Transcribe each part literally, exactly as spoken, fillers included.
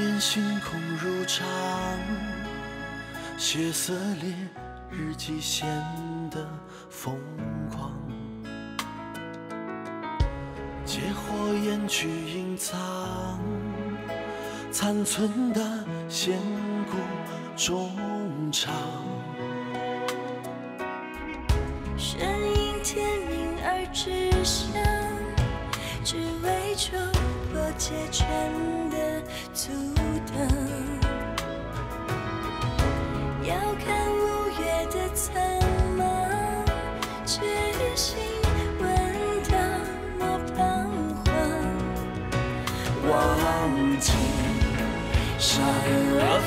年星空如常，血色烈日记显得疯狂。借火焰去隐藏残存的仙骨衷肠。声音天明而至响，只为求破解尘的阻挡。 遥看五月的苍茫，痴心闻到我彷徨。望尽善恶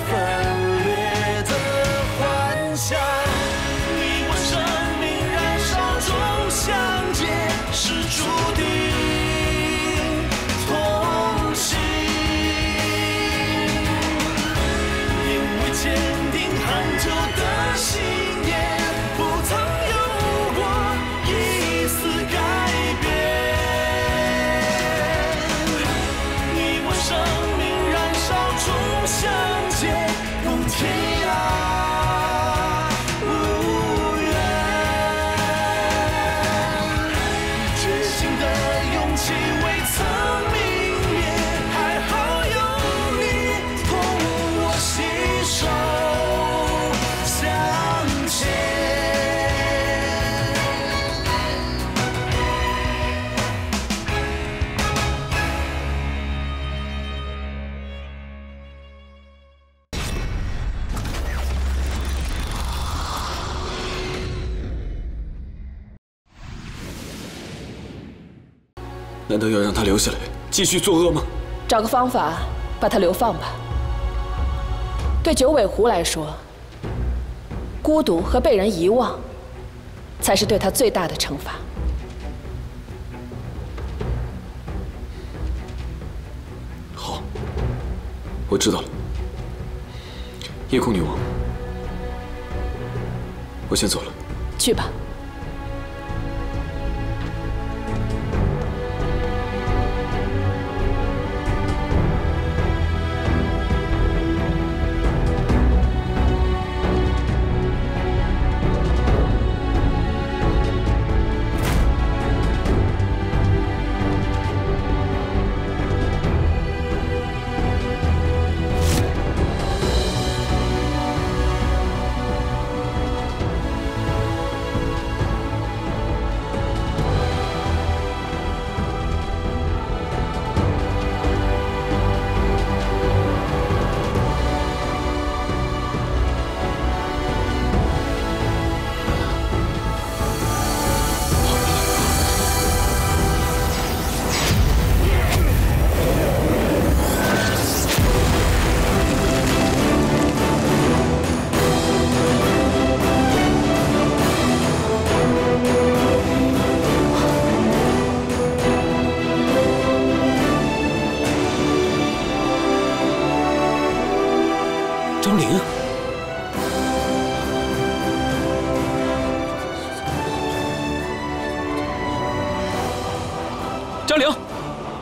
分裂的幻想，你我生命燃烧中相见，是注定同行。因为坚。 很久的信念，不曾有过一丝改变。你我生命燃烧中相见，共天涯无怨。决心的勇气未曾泯灭，还好有你同我携手。 难道要让他留下来继续作恶吗？找个方法把他流放吧。对九尾狐来说，孤独和被人遗忘，才是对他最大的惩罚。好，我知道了。夜空女王，我先走了。去吧。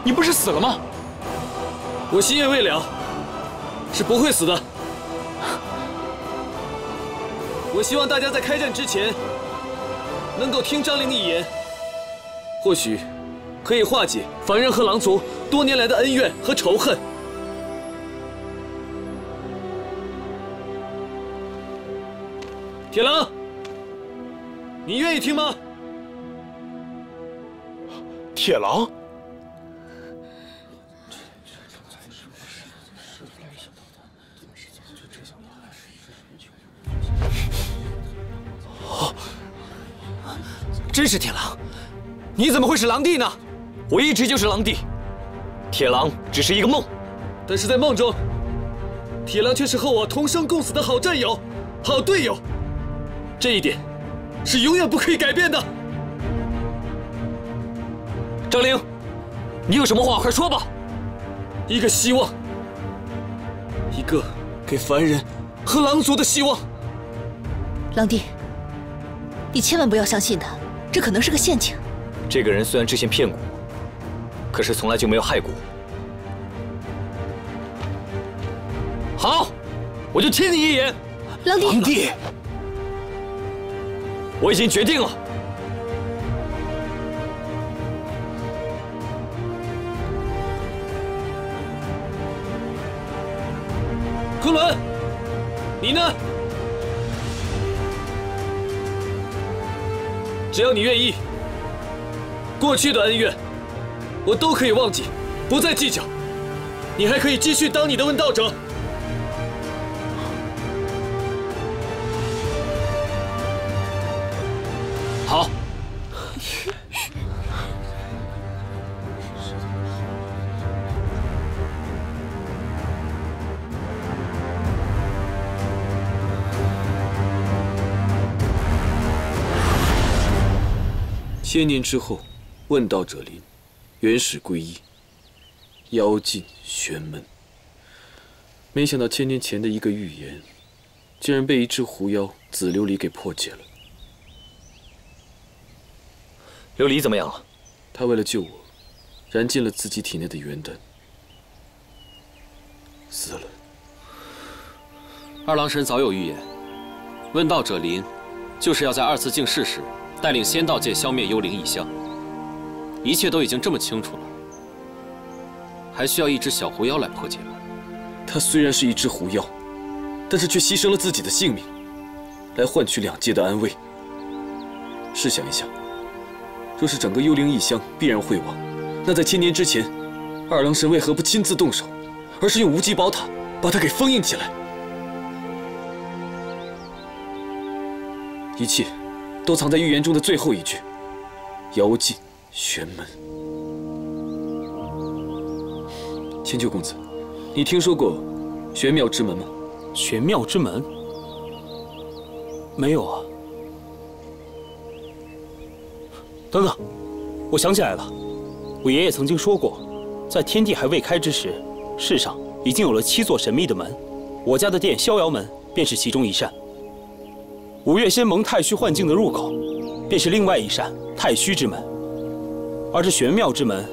你不是死了吗？我心愿未了，是不会死的。我希望大家在开战之前能够听张玲一言，或许可以化解凡人和狼族多年来的恩怨和仇恨。铁狼，你愿意听吗？铁狼。 真是铁狼，你怎么会是狼帝呢？我一直就是狼帝，铁狼只是一个梦，但是在梦中，铁狼却是和我同生共死的好战友、好队友，这一点是永远不可以改变的。张玲，你有什么话快说吧。一个希望，一个给凡人和狼族的希望。狼帝，你千万不要相信他。 这可能是个陷阱。这个人虽然之前骗过我，可是从来就没有害过我。好，我就亲你一眼。狼帝，狼帝，我已经决定了。 昆仑，你呢？只要你愿意，过去的恩怨我都可以忘记，不再计较。你还可以继续当你的问道者。好，千年之后，问道者临，原始归一，妖尽玄门。没想到千年前的一个预言，竟然被一只狐妖紫琉璃给破解了。琉璃怎么样了？他为了救我，燃尽了自己体内的元丹，死了。二郎神早有预言，问道者临，就是要在二次境世时。 带领仙道界消灭幽灵异象，一切都已经这么清楚了，还需要一只小狐妖来破解吗？他虽然是一只狐妖，但是却牺牲了自己的性命，来换取两界的安危。试想一下，若是整个幽灵异象必然会亡，那在千年之前，二郎神为何不亲自动手，而是用无极宝塔把它给封印起来？一切。 都藏在预言中的最后一句：“妖尽玄门。”千秋公子，你听说过玄妙之门吗？玄妙之门？没有啊。等等，我想起来了，我爷爷曾经说过，在天地还未开之时，世上已经有了七座神秘的门，我家的殿逍遥门便是其中一扇。 五岳仙盟太虚幻境的入口，便是另外一扇太虚之门，而这玄妙之门，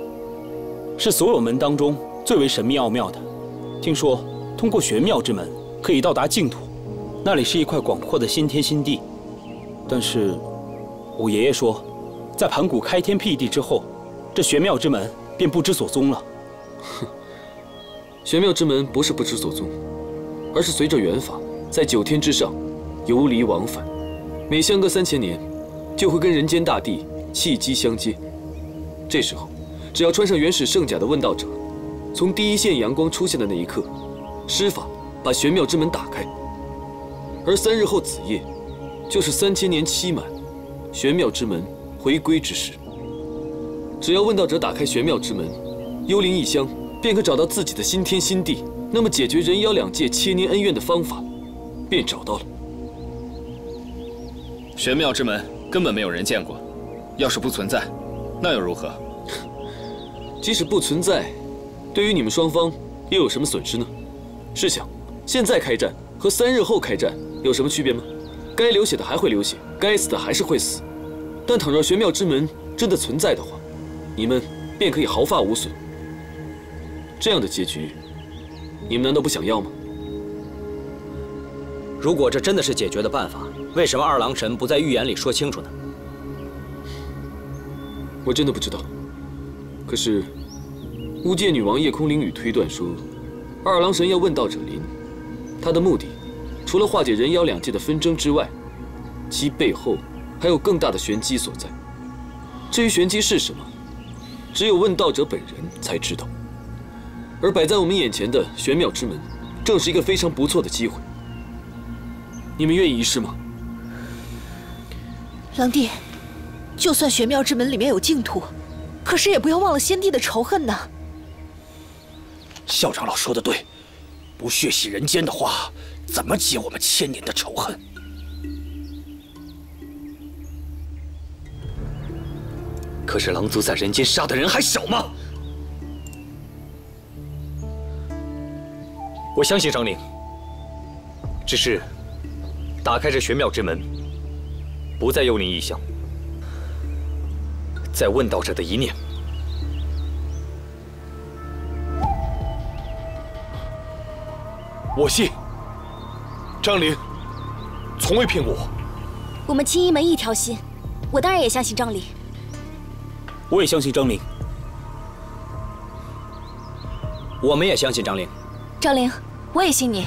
是所有门当中最为神秘奥妙的。听说通过玄妙之门可以到达净土，那里是一块广阔的新天新地。但是，我爷爷说，在盘古开天辟地之后，这玄妙之门便不知所踪了。哼，玄妙之门不是不知所踪，而是随着元法在九天之上。 游离往返，每相隔三千年，就会跟人间大地气机相接。这时候，只要穿上原始圣甲的问道者，从第一线阳光出现的那一刻，施法把玄妙之门打开。而三日后子夜，就是三千年期满，玄妙之门回归之时。只要问道者打开玄妙之门，幽灵异乡便可找到自己的新天新地。那么，解决人妖两界千年恩怨的方法，便找到了。 玄妙之门根本没有人见过，要是不存在，那又如何？即使不存在，对于你们双方又有什么损失呢？试想，现在开战和三日后开战有什么区别吗？该流血的还会流血，该死的还是会死。但倘若玄妙之门真的存在的话，你们便可以毫发无损。这样的结局，你们难道不想要吗？ 如果这真的是解决的办法，为什么二郎神不在预言里说清楚呢？我真的不知道。可是，巫界女王夜空灵雨推断说，二郎神要问道者临，他的目的，除了化解人妖两界的纷争之外，其背后还有更大的玄机所在。至于玄机是什么，只有问道者本人才知道。而摆在我们眼前的玄妙之门，正是一个非常不错的机会。 你们愿意一试吗？狼帝，就算玄妙之门里面有净土，可是也不要忘了先帝的仇恨呐。校长老说的对，不血洗人间的话，怎么解我们千年的仇恨？可是狼族在人间杀的人还少吗？我相信张宁，只是。 打开这玄妙之门，不再幽灵异象，在问道者的一念。我信。张玲从未骗过我。我们青衣门一条心，我当然也相信张玲。我也相信张玲。我们也相信张玲。张玲，我也信你。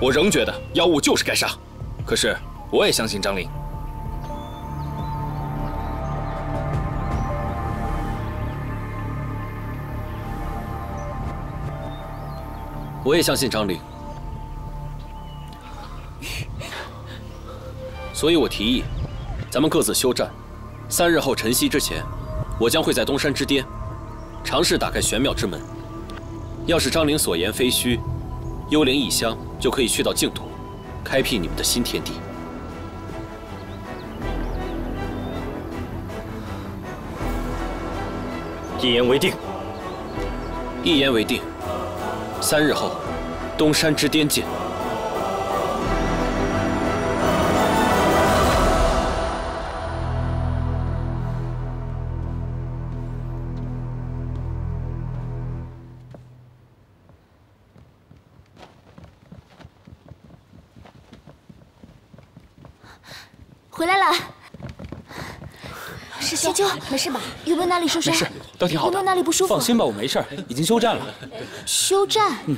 我仍觉得妖物就是该杀，可是我也相信张玲。 我也相信张玲，所以我提议，咱们各自休战。三日后晨曦之前，我将会在东山之巅尝试打开玄妙之门。要是张玲所言非虚，幽灵异乡就可以去到净土，开辟你们的新天地。一言为定，一言为定。 三日后，东山之巅见。回来了，师兄，没事吧？有没有哪里受伤？没事，都挺好的。有没有哪里不舒服？放心吧，我没事，已经休战了。 休战？嗯、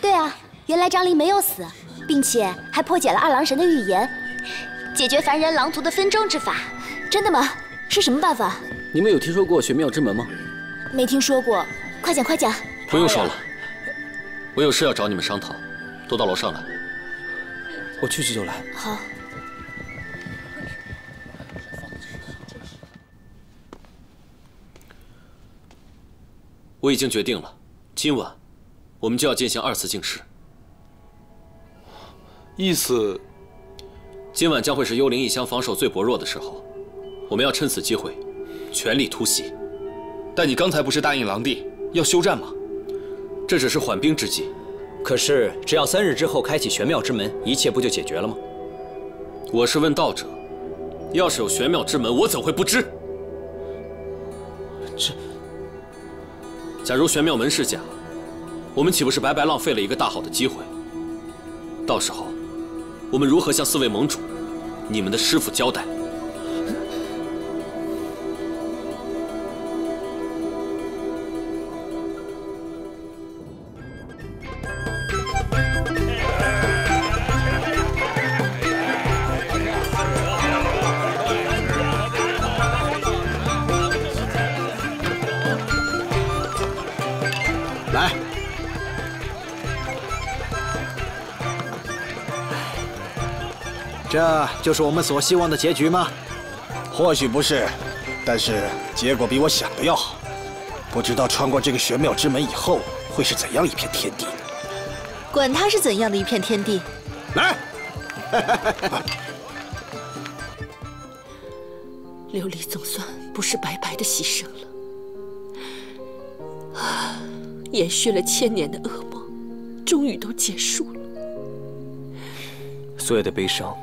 对啊，原来张玲没有死，并且还破解了二郎神的预言，解决凡人狼族的分贓之法。真的吗？是什么办法？你们有听说过玄妙之门吗？没听说过，快讲快讲。不用说了，我有事要找你们商讨，都到楼上来。我去去就来。好。 我已经决定了，今晚我们就要进行二次净世。意思，今晚将会是幽灵异乡防守最薄弱的时候，我们要趁此机会全力突袭。但你刚才不是答应狼帝要休战吗？这只是缓兵之计。可是，只要三日之后开启玄妙之门，一切不就解决了吗？我是问道者，要是有玄妙之门，我怎会不知？这。 假如玄妙门是假，我们岂不是白白浪费了一个大好的机会？到时候，我们如何向四位盟主、你们的师傅交代？这就是我们所希望的结局吗？或许不是，但是结果比我想的要好。不知道穿过这个玄妙之门以后，会是怎样一片天地呢？管它是怎样的一片天地！来，琉璃总算不是白白的牺牲了，啊，延续了千年的噩梦，终于都结束了。所有的悲伤。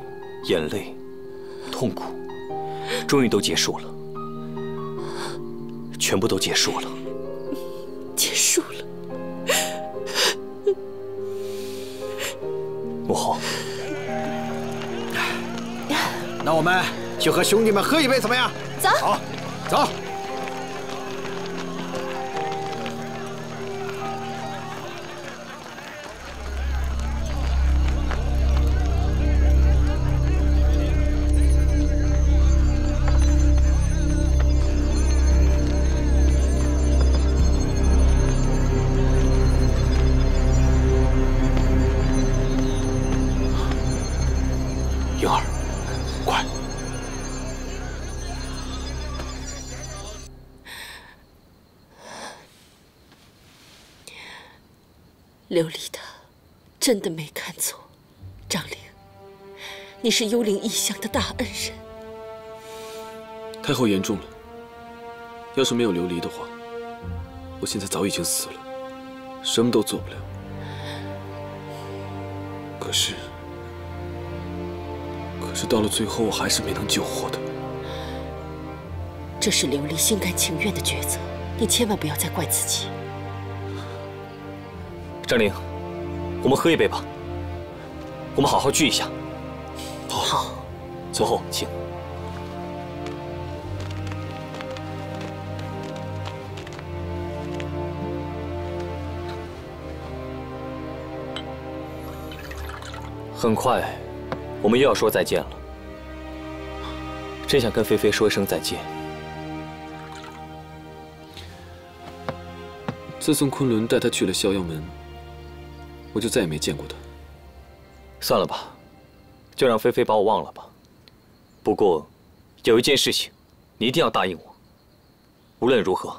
眼泪、痛苦，终于都结束了，全部都结束了，结束了。母后，那我们去和兄弟们喝一杯，怎么样？走，好，走。琉璃他真的没看错，张玲，你是幽灵异乡的大恩人。太后言重了，要是没有琉璃的话，我现在早已经死了，什么都做不了。可是，可是到了最后，我还是没能救活她。这是琉璃心甘情愿的抉择，你千万不要再怪自己。 张玲，我们喝一杯吧，我们好好聚一下。好，从后请。很快，我们又要说再见了。真想跟菲菲说一声再见。 自从昆仑带他去了逍遥门，我就再也没见过他。算了吧，就让菲菲把我忘了吧。不过，有一件事情，你一定要答应我，无论如何，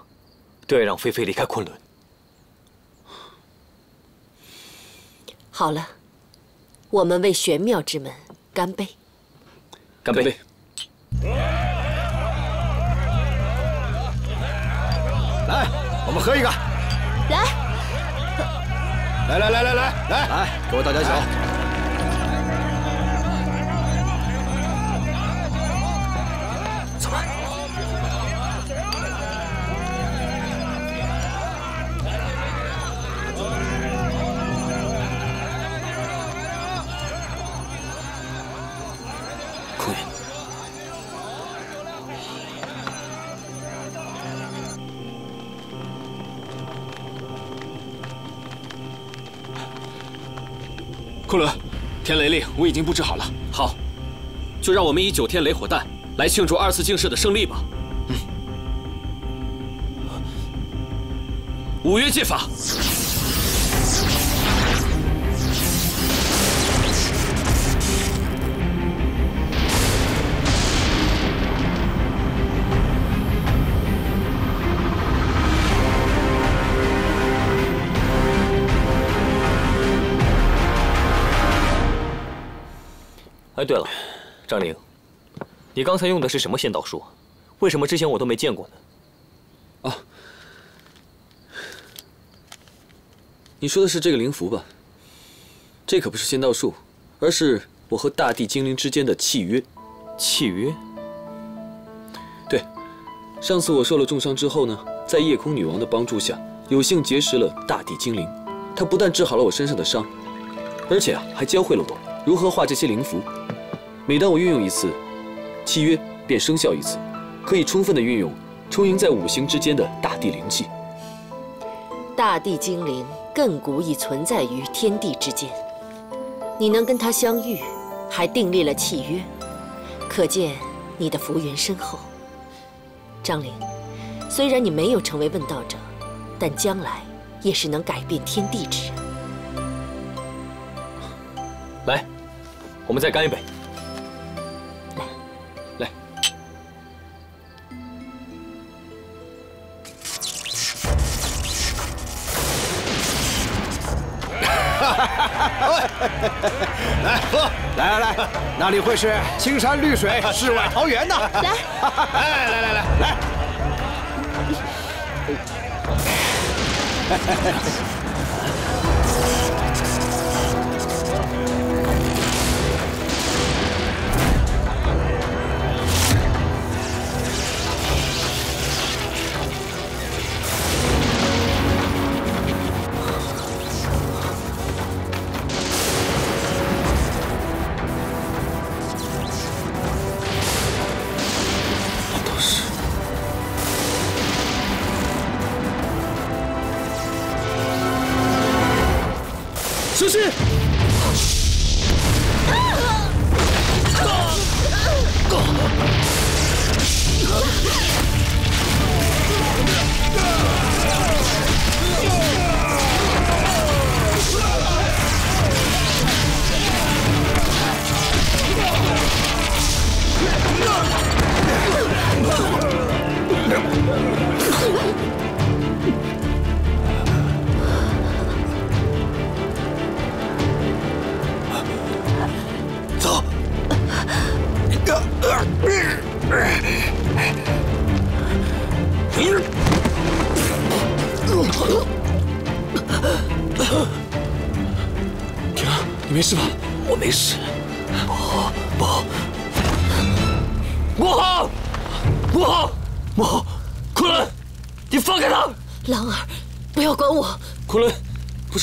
都要让菲菲离开昆仑。好了，我们为玄妙之门干杯！干杯！ 来，我们喝一个。 来，来来来来来来来，给我大家一起！走吧。坤云。 昆仑，天雷令我已经布置好了。好，就让我们以九天雷火弹来庆祝二次进士的胜利吧。嗯。五岳剑法。哎，对了，张玲，你刚才用的是什么仙道术啊？为什么之前我都没见过呢？啊，你说的是这个灵符吧？这可不是仙道术，而是我和大地精灵之间的契约。契约？对，上次我受了重伤之后呢，在夜空女王的帮助下，有幸结识了大地精灵。她不但治好了我身上的伤，而且啊，还教会了我如何画这些灵符。 每当我运用一次契约，便生效一次，可以充分的运用充盈在五行之间的大地灵气。大地精灵亘古已存在于天地之间，你能跟他相遇，还订立了契约，可见你的福缘深厚。张灵，虽然你没有成为问道者，但将来也是能改变天地之人。来，我们再干一杯。 来喝，来来来，那里会是青山绿水、世外桃源呢？来，来来来来来，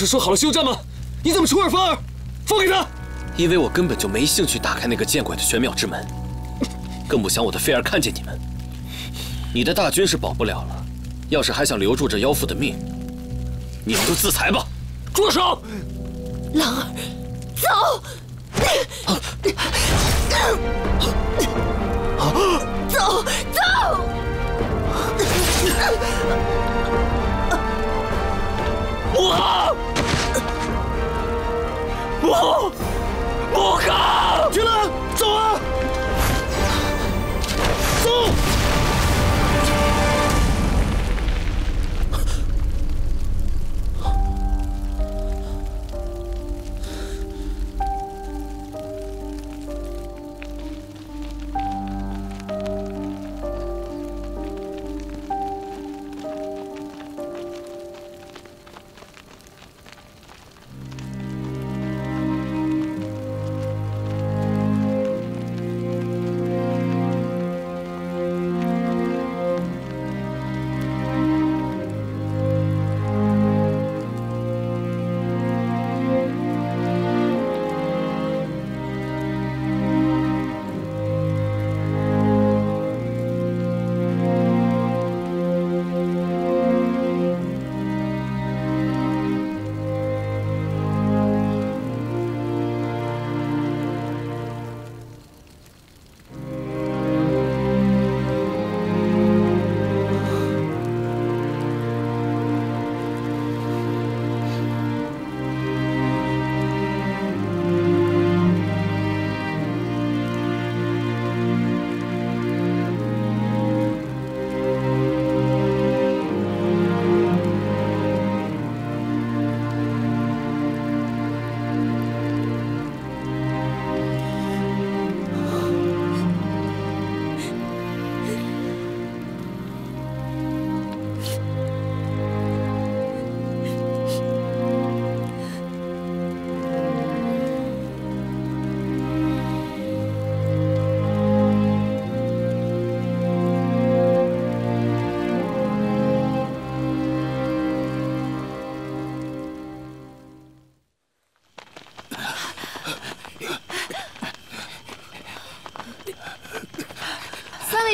说好了休战吗？你怎么出尔反尔？放开他！因为我根本就没兴趣打开那个见鬼的玄妙之门，更不想我的菲儿看见你们。你的大军是保不了了，要是还想留住这妖妇的命，你们就自裁吧！住手！狼儿，走！走走！ 不好！不，不好！铁狼，走啊！走！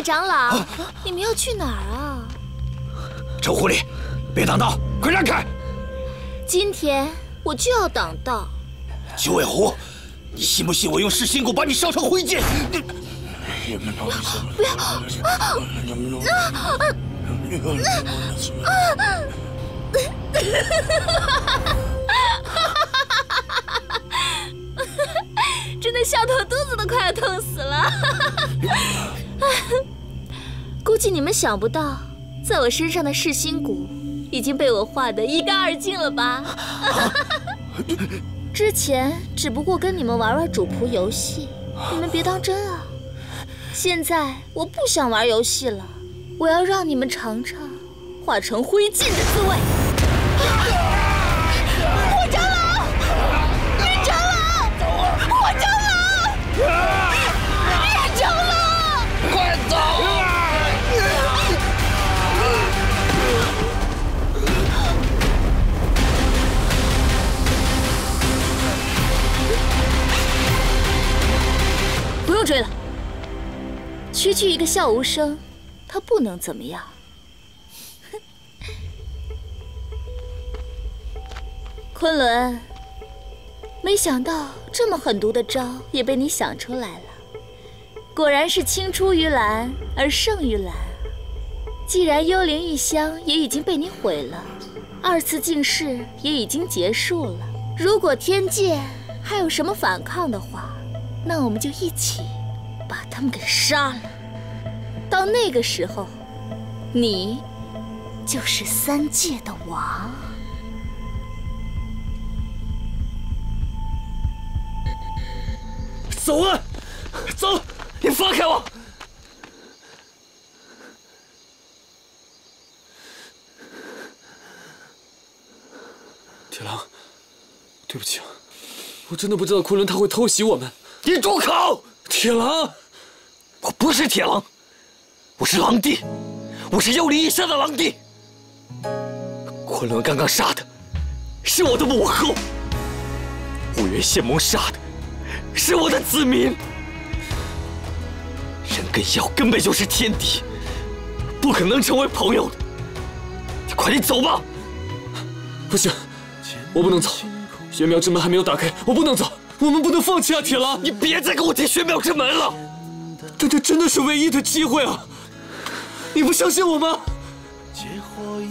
长老，你们要去哪儿啊？臭狐狸，别挡道，快让开！今天我就要挡道。九尾狐，你信不信我用噬心蛊把你烧成灰烬？不要！真的笑到肚子都快要痛死了。估计你们想不到，在我身上的噬心蛊已经被我化得一干二净了吧？之前只不过跟你们玩玩主仆游戏，你们别当真啊！现在我不想玩游戏了，我要让你们尝尝化成灰烬的滋味！火长老，月长老，火长老！ 不用追了，区区一个笑无声，他不能怎么样。昆仑，没想到这么狠毒的招也被你想出来了，果然是青出于蓝而胜于蓝。既然幽灵异乡也已经被你毁了，二次进世也已经结束了，如果天界还有什么反抗的话。 那我们就一起把他们给杀了。到那个时候，你就是三界的王。走啊，走！你放开我！铁狼，对不起，我真的不知道昆仑他会偷袭我们。 你住口！铁狼，我不是铁狼，我是狼帝，我是幽灵异乡的狼帝。昆仑刚刚杀的，是我的母后，不远县盟杀的是我的子民。人跟妖根本就是天敌，不可能成为朋友的。你快点走吧！不行，我不能走。玄庙之门还没有打开，我不能走。我们不能放弃啊，铁狼！你别再跟我提玄庙之门了。但这真的是唯一的机会啊！你不相信我吗？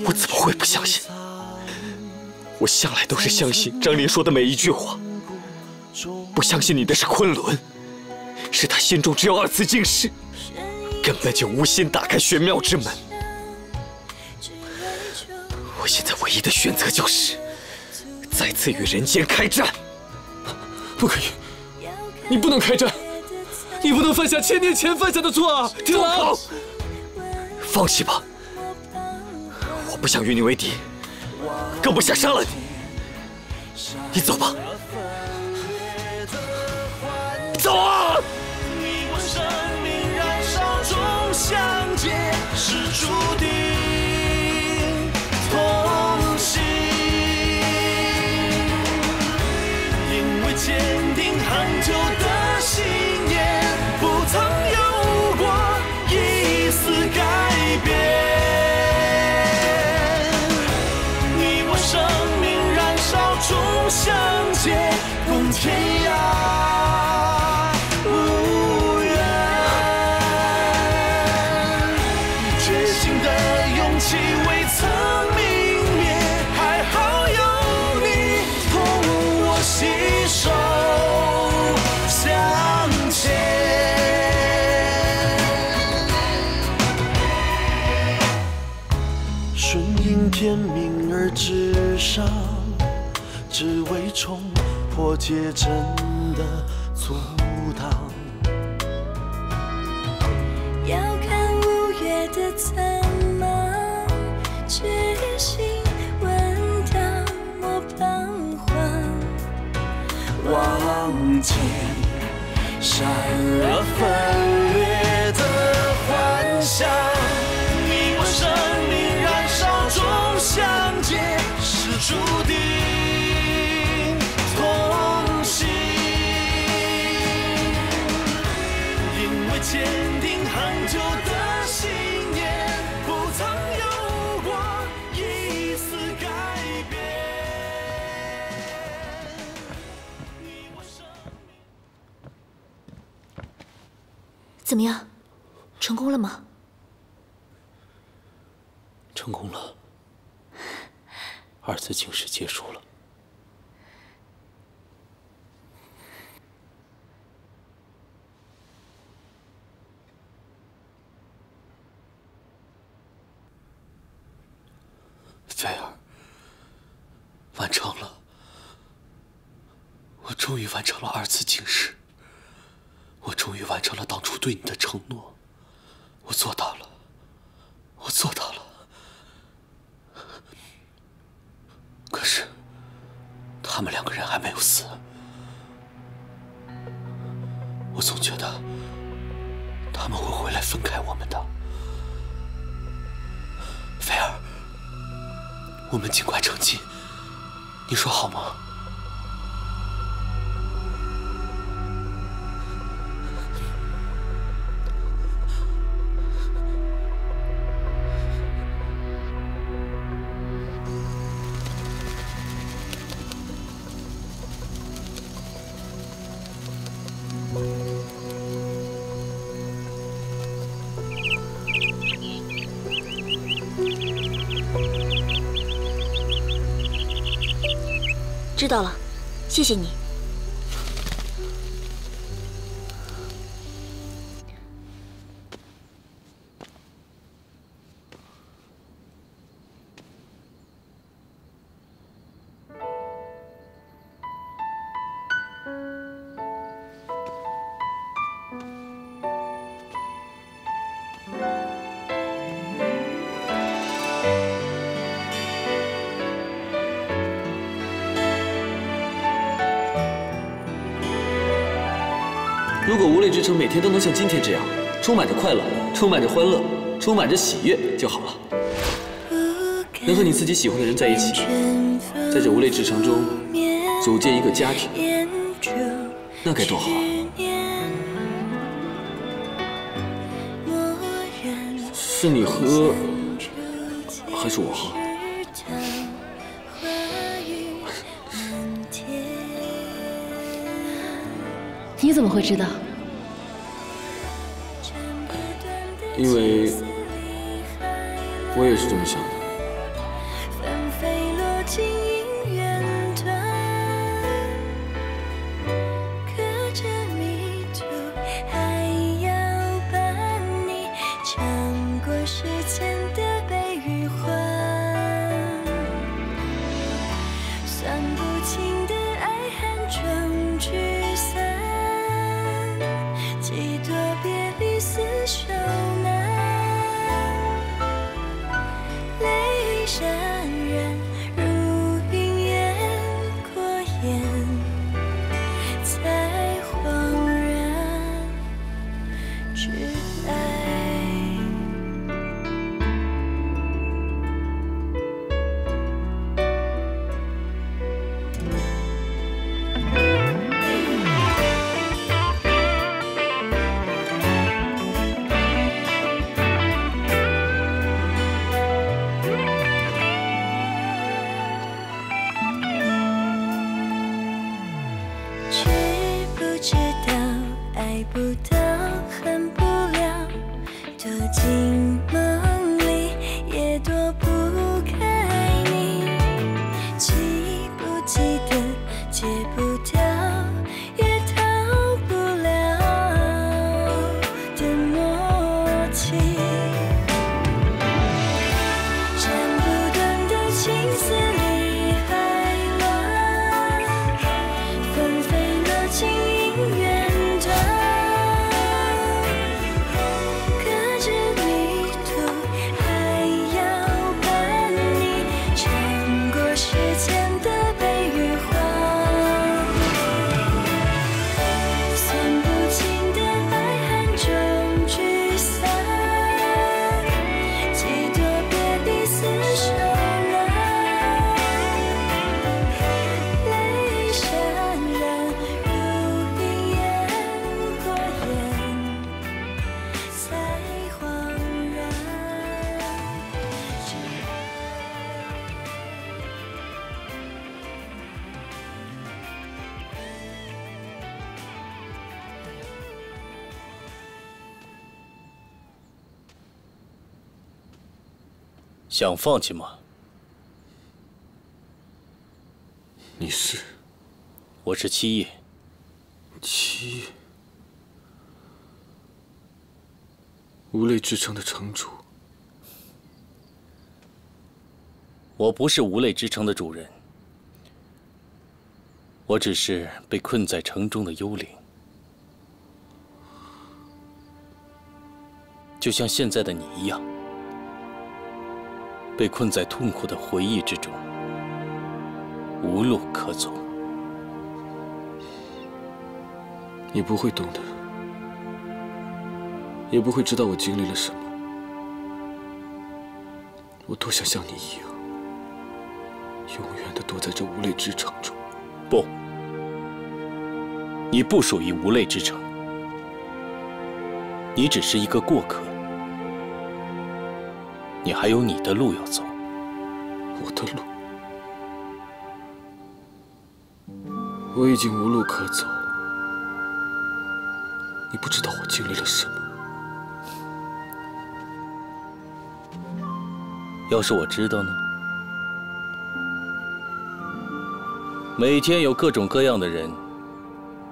我怎么会不相信？ 我向来都是相信张林说的每一句话，不相信你的是昆仑，是他心中只有二次净世，根本就无心打开玄妙之门。我现在唯一的选择就是再次与人间开战。不可以，你不能开战，你不能犯下千年前犯下的错啊！铁狼，放弃吧，我不想与你为敌。 更不想杀了你，你走吧，走啊！因为坚定恒久的信念，不曾有过一丝改变。 生命燃烧中相见，共天涯无怨。决心的勇气未曾泯灭，还好有你同我携手向前。顺应天命。 而至上，只为冲破界针的阻挡。遥看五月的残芒，痴心闻到我彷徨。望见闪了分裂的幻想，你我生命燃烧中相。 是注定同行，因为坚定恒久的信念，不曾有过一丝改变。怎么样，成功了吗？成功了。 二次净世结束了，菲儿，完成了，我终于完成了二次净世，我终于完成了当初对你的承诺，我做到了，我做到了。 可是，他们两个人还没有死。我总觉得他们会回来分开我们的。菲儿，我们尽快成亲，你说好吗？知道了，谢谢你。如果无泪之城每天都能像今天这样，充满着快乐，充满着欢乐，充满着喜悦就好了。能和你自己喜欢的人在一起，在这无泪之城中，组建一个家庭，那该多好啊！是你喝，还是我喝？你怎么会知道？因为我也是这么想的。 想放弃吗？你是？我是七叶。七叶，无类之城的城主。我不是无类之城的主人，我只是被困在城中的幽灵，就像现在的你一样。 被困在痛苦的回忆之中，无路可走。你不会懂的，也不会知道我经历了什么。我多想像你一样，永远的躲在这无类之城中。不，你不属于无类之城，你只是一个过客。 你还有你的路要走，我的路，我已经无路可走。你不知道我经历了什么。要是我知道呢？每天有各种各样的人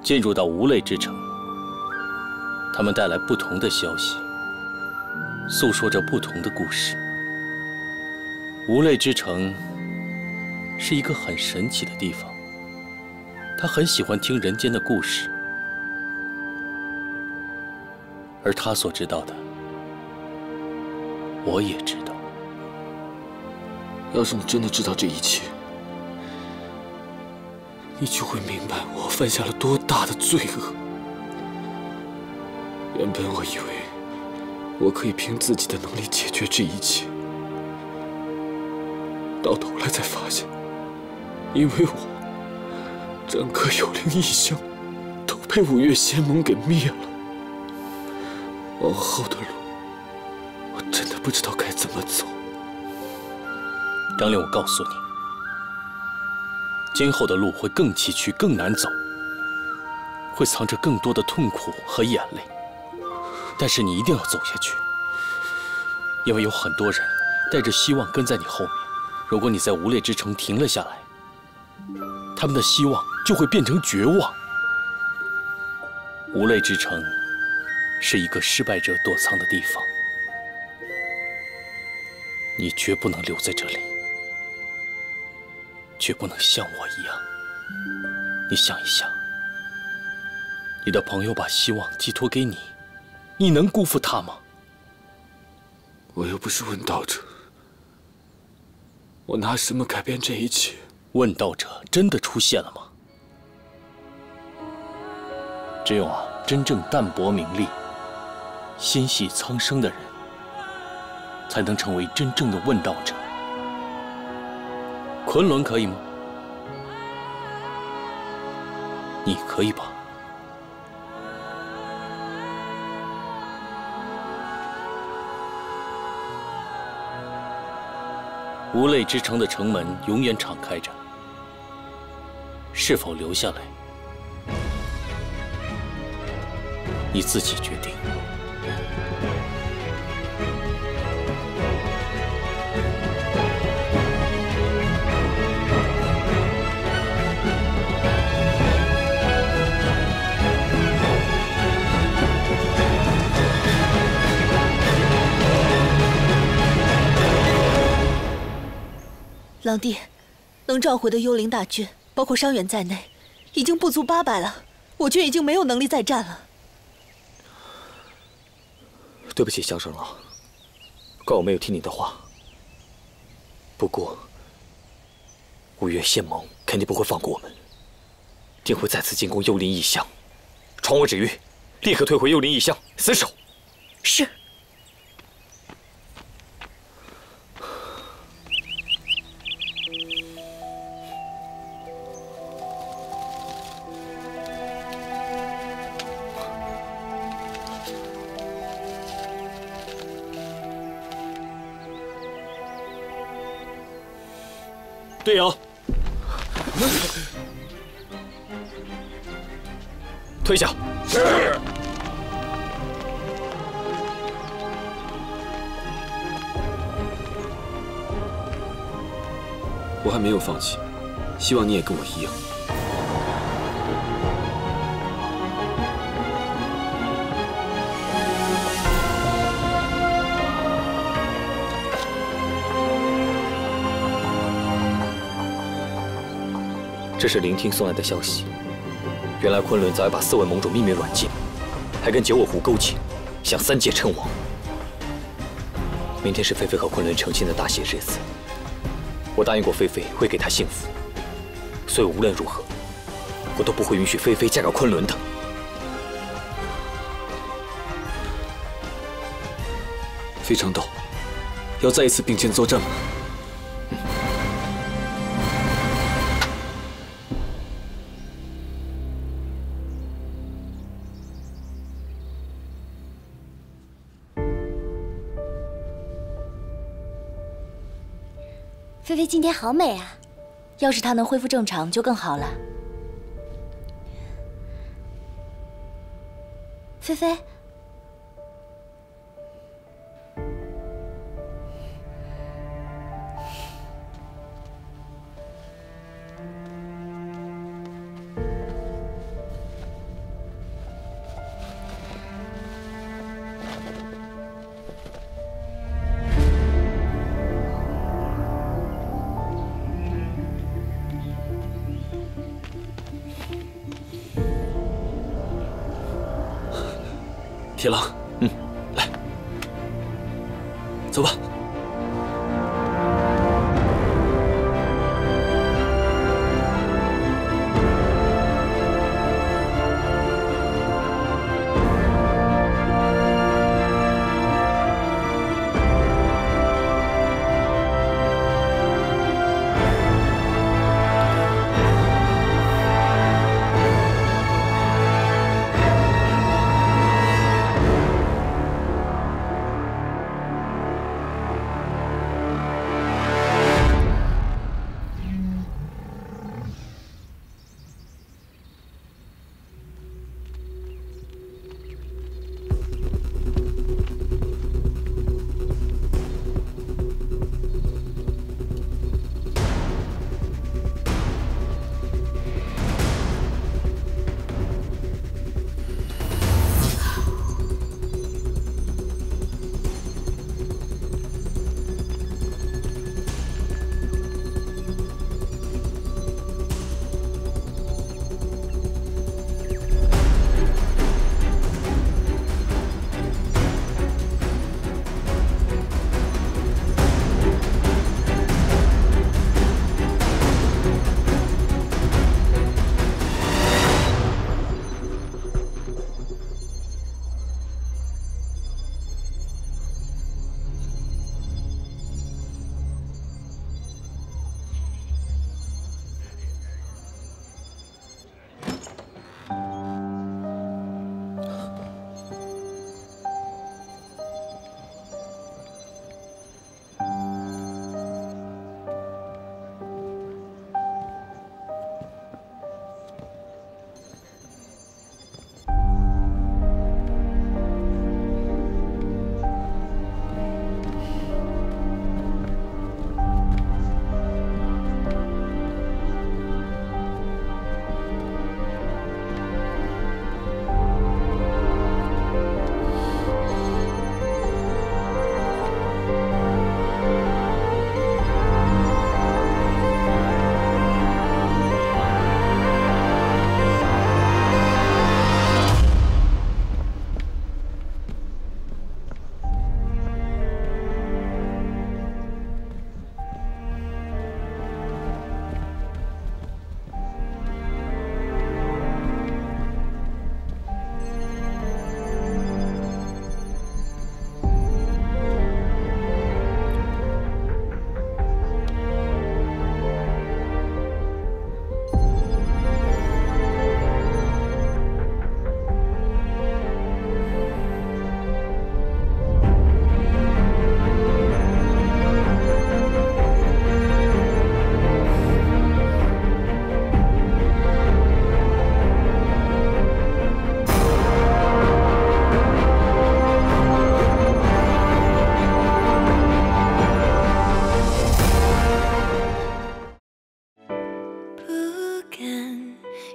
进入到无类之城，他们带来不同的消息，诉说着不同的故事。 无类之城是一个很神奇的地方，他很喜欢听人间的故事，而他所知道的，我也知道。要是你真的知道这一切，你就会明白我犯下了多大的罪恶。原本我以为我可以凭自己的能力解决这一切。 到头来才发现，因为我，整个幽灵异乡都被五岳仙盟给灭了。往后的路，我真的不知道该怎么走。张烈，我告诉你，今后的路会更崎岖、更难走，会藏着更多的痛苦和眼泪。但是你一定要走下去，因为有很多人带着希望跟在你后面。如果你在无泪之城停了下来， 他们的希望就会变成绝望。无泪之城是一个失败者躲藏的地方，你绝不能留在这里，绝不能像我一样。你想一想，你的朋友把希望寄托给你，你能辜负他吗？我又不是问道者，我拿什么改变这一切？ 问道者真的出现了吗？只有啊，真正淡泊名利、心系苍生的人，才能成为真正的问道者。昆仑可以吗？你可以吧？无泪之城的城门永远敞开着。 是否留下来，你自己决定。狼帝，能召回的幽灵大军， 包括伤员在内，已经不足八百了。我军已经没有能力再战了。对不起，萧长老，怪我没有听你的话。不过，五岳仙盟肯定不会放过我们，定会再次进攻幽灵异乡。传我旨谕，立刻退回幽灵异乡，死守。是。 队友，退下。是。我还没有放弃，希望你也跟我一样。 这是聆听送来的消息。原来昆仑早已把四位盟主秘密软禁，还跟九尾狐勾结，想三界称王。明天是菲菲和昆仑成亲的大喜日子，我答应过菲菲会给她幸福，所以无论如何，我都不会允许菲菲嫁给昆仑的。非常道，要再一次并肩作战吗？ 菲菲今天好美啊！要是她能恢复正常就更好了。菲菲，铁狼，嗯，来，走吧。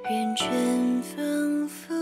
愿春风拂。